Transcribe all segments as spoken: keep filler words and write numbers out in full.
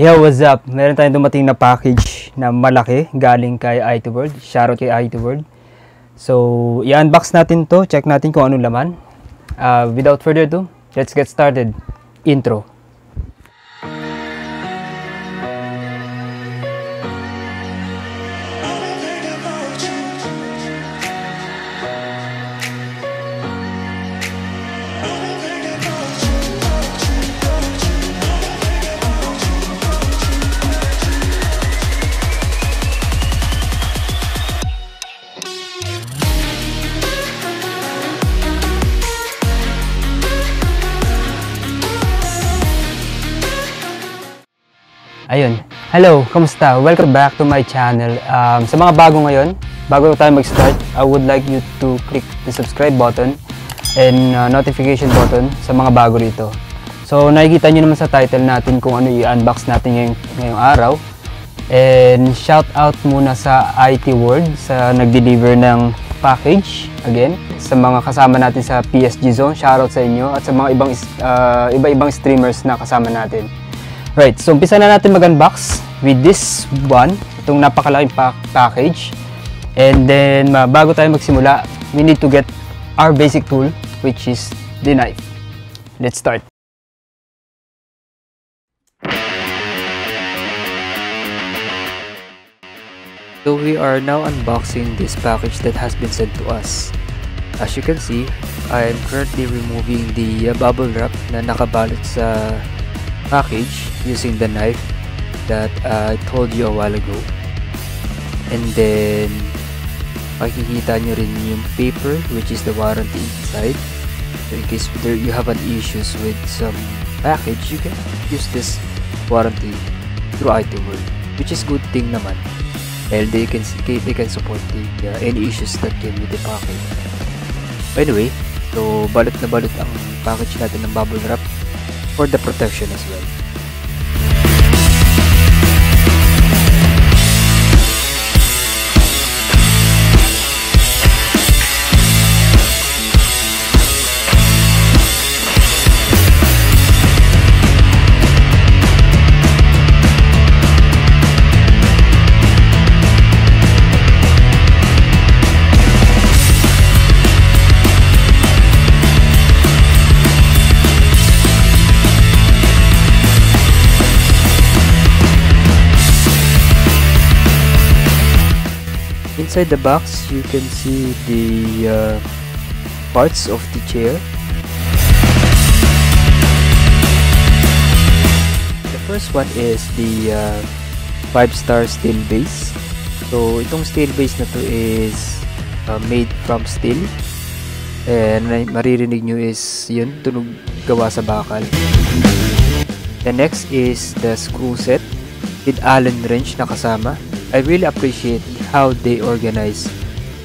Yo, what's up? Meron tayong dumating na package na malaki galing kay iTWorld. Shoutout kay iTWorld. So, i-unbox natin to. Check natin kung anong laman. Uh, without further ado, let's get started. Intro. Ayun. Hello, kamusta? Welcome back to my channel. Um, sa mga bago ngayon, bago tayo mag-start, I would like you to click the subscribe button and uh, notification button sa mga bago rito. So, nakikita nyo naman sa title natin kung ano i-unbox natin ngayong, ngayong araw. And shout out muna sa iTWorld sa nag-deliver ng package. Again, sa mga kasama natin sa P S G Zone, shout out sa inyo at sa mga ibang uh, iba-ibang streamers na kasama natin. Right, so umpisa na natin mag-unbox with this one, itong napakalaking pa package. And then, uh, bago tayo magsimula, we need to get our basic tool, which is the knife. Let's start. So we are now unboxing this package that has been sent to us. As you can see, I am currently removing the uh, bubble wrap na nakabalot sa package using the knife that uh, I told you a while ago, and then makikita nyo rin yung paper which is the warranty inside, so in case there you have an issues with some package, you can use this warranty through iTWorld, which is good thing naman, and they can they can support the, uh, any issues that came with the package. Anyway, so balot na balot ang package natin ng bubble wrap for the protection as well. Inside the box, you can see the uh, parts of the chair. The first one is the uh, five star steel base. So, itong steel base na to is uh, made from steel. And maririnig nyo is yun, tunog gawa sa bakal. The next is the screw set with Allen wrench na kasama. I really appreciate how they organize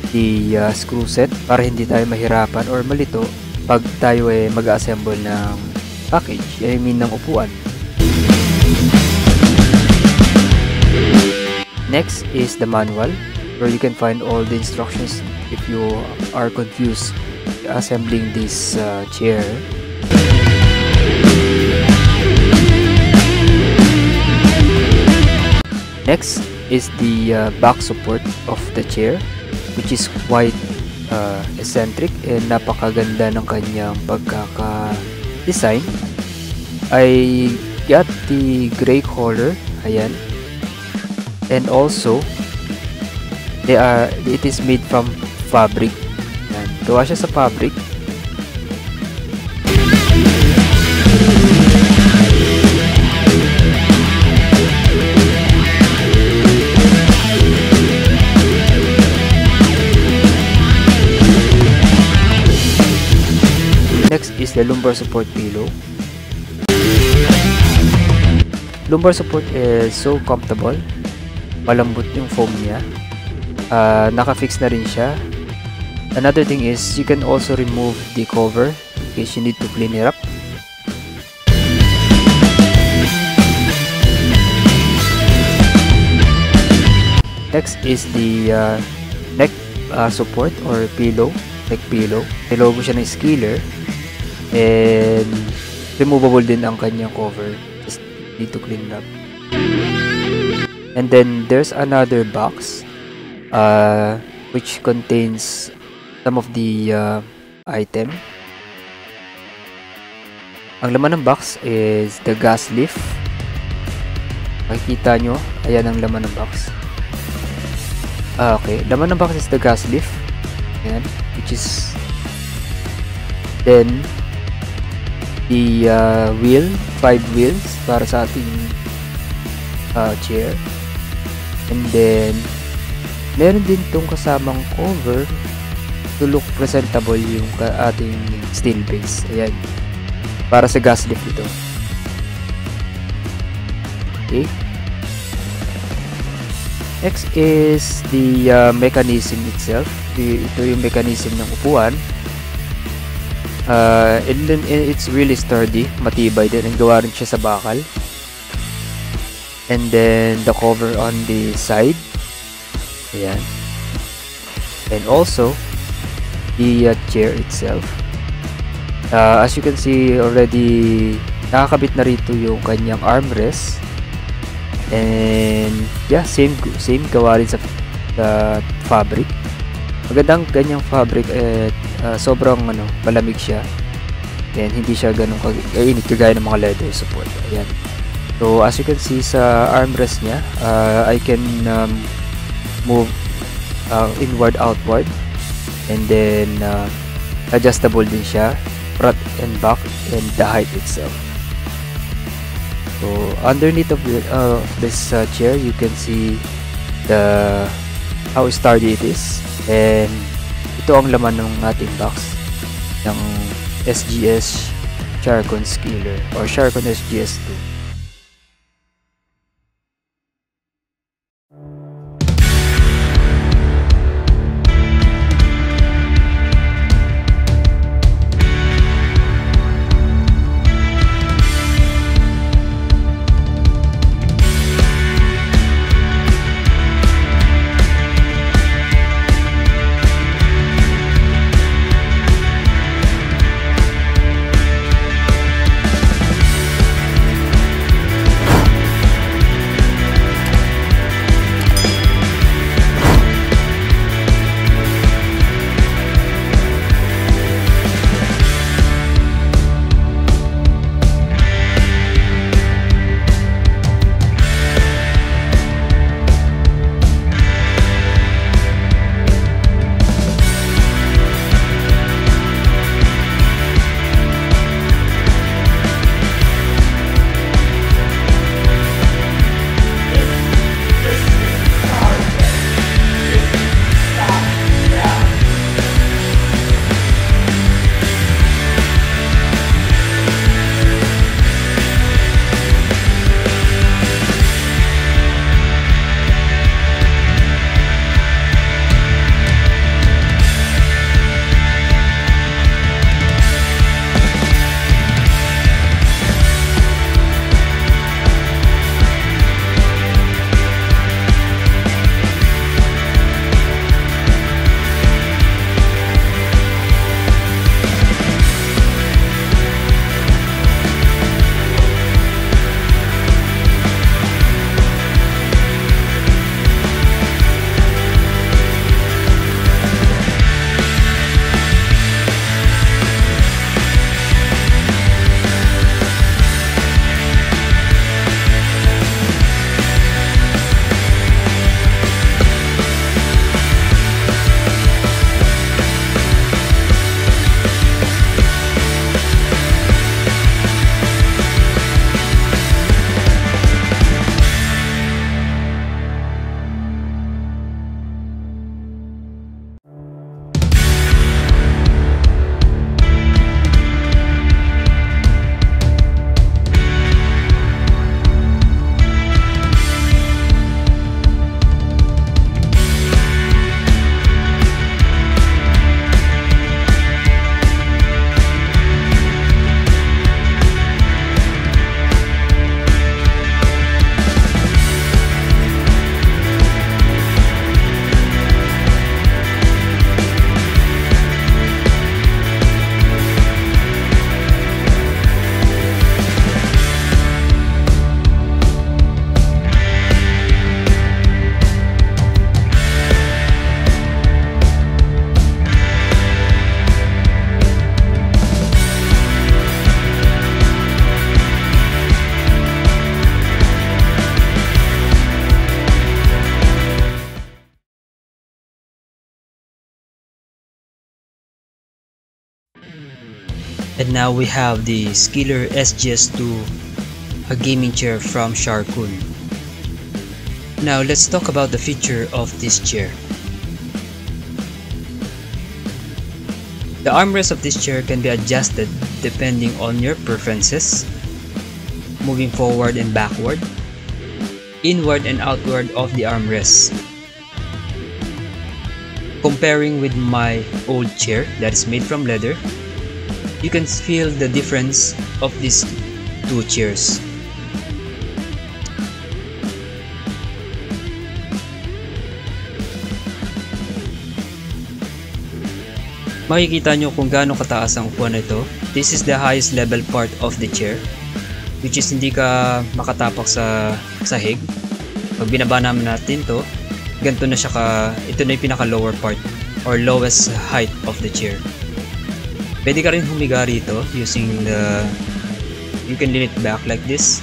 the uh, screw set para hindi tayo mahirapan or malito pag tayo ay mag-assemble ng package, I mean ng upuan. Next is the manual where you can find all the instructions if you are confused assembling this uh, chair. Next is the uh, back support of the chair, which is quite uh, eccentric and napakaganda ng kanyang pagkaka-design. I got the gray color, ayan, and also they are, it is made from fabric. Ayan, gawa siya sa fabric. Is the lumbar support pillow. Lumbar support is so comfortable. Malambot yung foam niya. Uh, Naka-fix na rin siya. Another thing is you can also remove the cover in case you need to clean it up. Next is the uh, neck uh, support or pillow. Neck pillow. May logo siya ng Skiller. And removable din ang kanyang cover. Just need to clean it up. And then there's another box uh, which contains some of the uh, item. Ang laman ng box is the gas leaf. Makikita nyo, ayan ang laman ng box. Ah, okay, laman ng box is the gas leaf. Ayan, which is then the uh, wheel, five wheels para sa ating uh, chair. And then meron din tong kasamang cover to look presentable yung ating steel base. Ayan, para sa gas leaf ito. Okay. Next is the uh, mechanism itself. The, ito yung mechanism ng upuan. Uh, and then it's really sturdy, matibay din. And gawa rin siya sa bakal. And then the cover on the side. Ayan. And also the uh, chair itself. Uh, as you can see already, nakakabit na rito yung kanyang armrest. And yeah, same same gawa rin sa uh, fabric. Magandang ganyang fabric at uh, sobrang ano, malamig siya. And hindi siya ganun kainit kagaya ng mga leather support. Ayan. So as you can see sa armrest niya, uh, I can um, move uh, inward, outward. And then uh, adjustable din siya, front and back, and the height itself. So underneath of the, uh, this uh, chair, you can see the how sturdy it is. And ito ang laman ng ating box ng S G S Sharkoon Skiller or Sharkoon S G S two. And now we have the Skiller S G S two, a gaming chair from Sharkoon. Now let's talk about the feature of this chair. The armrest of this chair can be adjusted depending on your preferences, moving forward and backward, inward and outward of the armrest. Comparing with my old chair that is made from leather, you can feel the difference of these two chairs. Makikita nyo kung gaano kataas ang upuan nito. This is the highest level part of the chair, which is hindi ka makatapak sa sahig. Pag binaba naman natin to, ganito na siya ka, ito na yung pinaka lower part or lowest height of the chair. Pwede ka rin humiga rito using the, you can lean it back like this.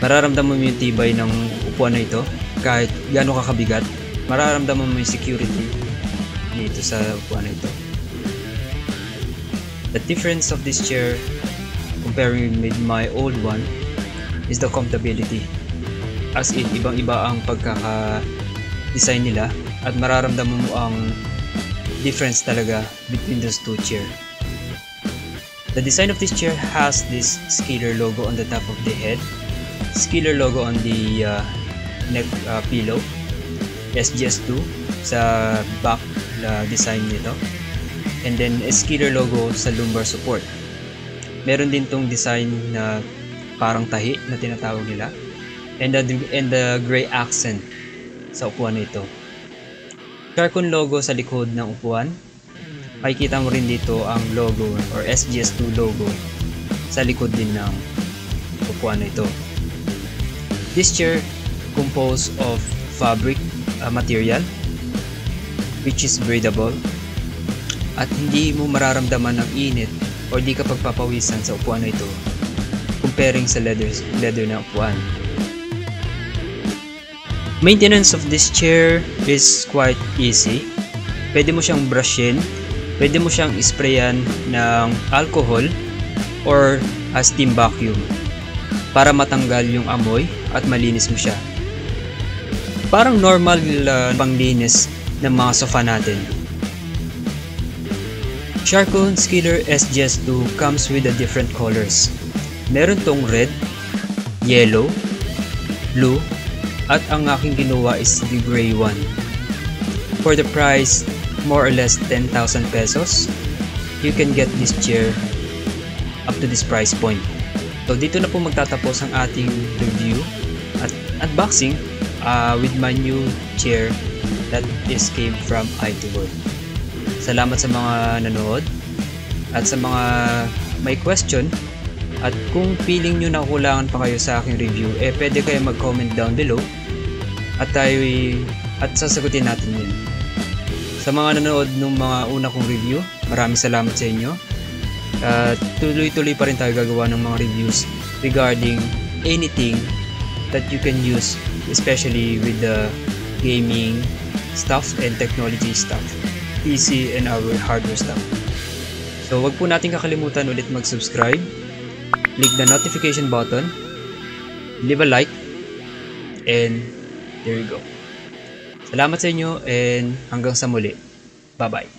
Mararamdaman mo yung tibay ng upuan na ito kahit gaano ka kabigat. Mararamdaman mo yung security dito sa upuan ito. The difference of this chair comparing with my old one is the comfortability. As in, ibang-iba ang pagkaka-design nila at mararamdaman mo ang difference talaga between those two chair. The design of this chair has this Skiller logo on the top of the head, Skiller logo on the uh, neck uh, pillow, S G S two sa back na design nito, and then Skiller logo sa lumbar support. Meron din tong design na parang tahi na tinatawag nila, and the, and the gray accent sa upuan nito. Sharkoon logo sa likod ng upuan. Makikita mo rin dito ang logo or S G S two logo sa likod din ng upuan nito. This chair composed of fabric uh, material which is breathable at hindi mo mararamdaman ang init o di ka pagpapawisan sa upuan na ito comparing sa leather, leather na upuan. Maintenance of this chair is quite easy. Pwede mo siyang brushin, pwede mo siyang isprayan ng alcohol or a steam vacuum para matanggal yung amoy at malinis mo siya. Parang normal uh, panglinis ng mga sofa natin. Sharkoon Skiller S G S two comes with the different colors. Meron tong red, yellow, blue, at ang aking ginawa is the gray one. For the price, more or less ten thousand pesos, you can get this chair up to this price point. So dito na po magtatapos ang ating review at unboxing uh, with my new chair that this came from iTWorld. Salamat sa mga nanood at sa mga may question, at kung feeling nyo na kulangan pa kayo sa aking review, eh pwede kayo mag-comment down below at tayo at sasagutin natin yun. Sa mga nanood ng mga una kong review, maraming salamat sa inyo. At uh, tuloy-tuloy pa rin tayo gagawa ng mga reviews regarding anything that you can use, especially with the gaming stuff and technology stuff, P C and our hardware stuff. So wag po natin kakalimutan ulit mag-subscribe, click the notification button, leave a like, and there you go. Salamat sa inyo and hanggang sa muli. Bye bye.